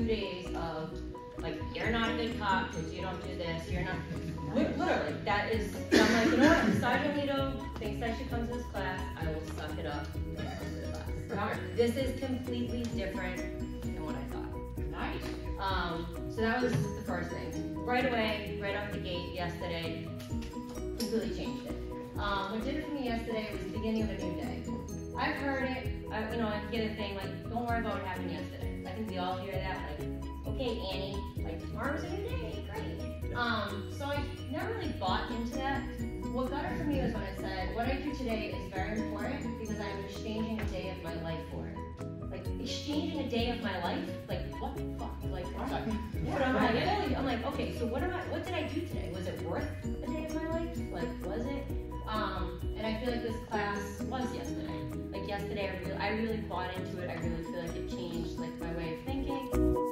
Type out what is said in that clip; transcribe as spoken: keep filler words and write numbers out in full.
two days of like, you're not a good cop because you don't do this, you're not, literally, that is, I'm like, you know what, Sergeant Leto thinks that she comes to this class, I will suck it up and come to the class. Right. This is completely different than what I thought. Nice. Um, so that was the first thing. Right away, right off the gate yesterday, completely changed it. Um, what did it for me yesterday was the beginning of a new day. I've heard it, I, you know, I get a thing like, don't worry about what happened yesterday. I think we all hear that, like, okay, Annie, like, tomorrow's a new day, great. Um, so I never really bought into that. What got it for me was when I said, what I do today is very important because I'm exchanging a day of my life for it. Like, exchanging a day of my life? Like, what the fuck? Like, what? But I'm like, oh, I'm like, okay, so what am I, what did I do today? Was it worth a day of my life? Like, was it? Um, and I feel like this class was yesterday. Like yesterday, I really, I really bought into it. I really feel like it changed like my way of thinking.